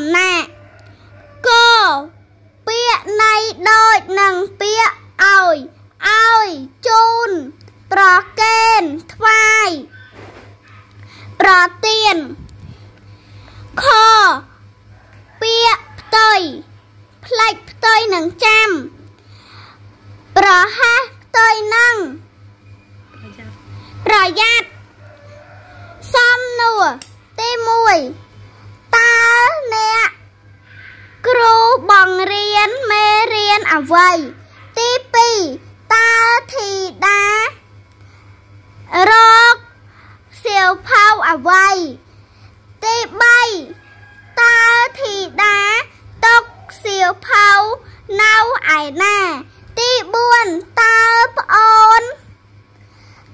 ำแน่ก็เปียในโดยหนังเปียเอายจูนประเกณฑ์ทวายประเตียนคอเปียเตยพลายเตยหนังแจมประฮะเตยนั่งประยัดซ้ำหนัวเตมวยตาเนะครูบังเรียนเมเรียนเอาไว้ตีปีตาทีดารอกเสียวเผาเอาไว้ตีใบตาทีดาตกเสียวเผาเน่าไอหน้าตีบ้วนตาปอน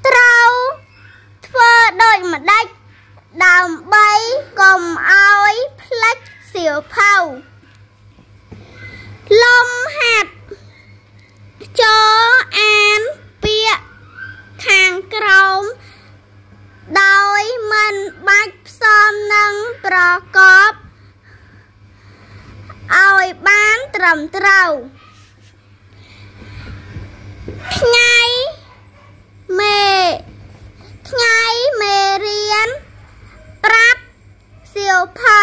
เตาเพื่อโดยมาได้ดำใบกลมเอาไอ้พลัดเสียวเผาลมหัดจออันเปียทางกรมโดยมันบัดซ้อมนังประกอบเอาไอ้บ้านตรำเตาไงเมเรียนปรับเสียวเผา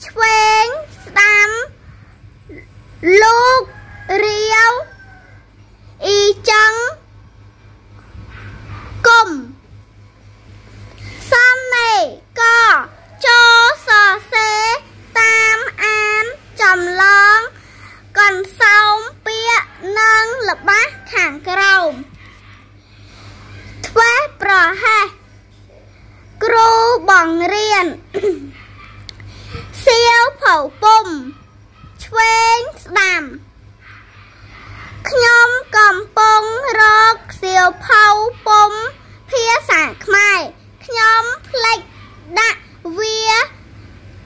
เชวงดำลูกเรียวอีจังกลมซ้ำในก็โจสอเซตามอันจำลองก่อนเศร้าเปียนังหลับบ้าขางกรมว่าประฮะครูบังเรียนเสียวเผาปุ่มเชวงดำขยมกำปองรอกเสียวเผาปุ่มเพียสากไม้ขยมเพล็กดะเวีย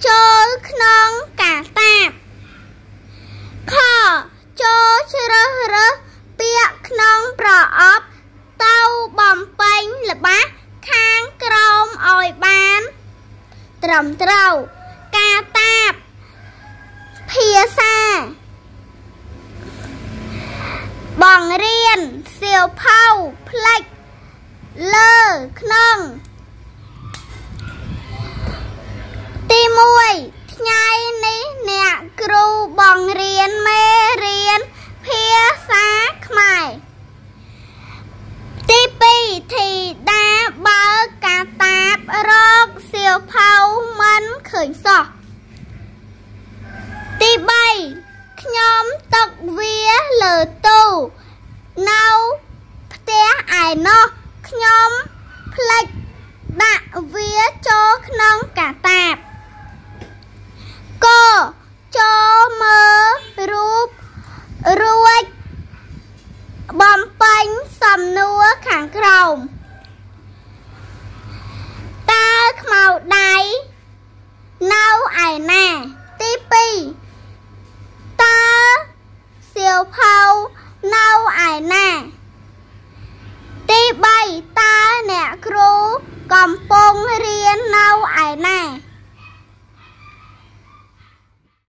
โจขนองกาตาข้อโจเชระเรเปียขนองประอบเต้าบอมเป็งหรือบ้าข้างกรมอ่อยบ้านตรมเต้ากาตาบเพียซาบ่องเรียนเสียวเผาพลักเลอขนองตีมวยไงนี่เนี่ยครูบ่องเรียนเมเรียนเพียซาขมายตีปีทีดาเบากาตาบรอกเสียวเผามันเขินสอกตีใบขยมตกเวียเหลือตู้เนาเตะไอนอกขยมพลัดดะเวียโจขนองกาตาบก็โจมือรูปรวยบอมปังสำนัวขางกรมตาขมาวใดเน่าไอหน้าตีปีตาเสียวเผาเน่าไอหน้า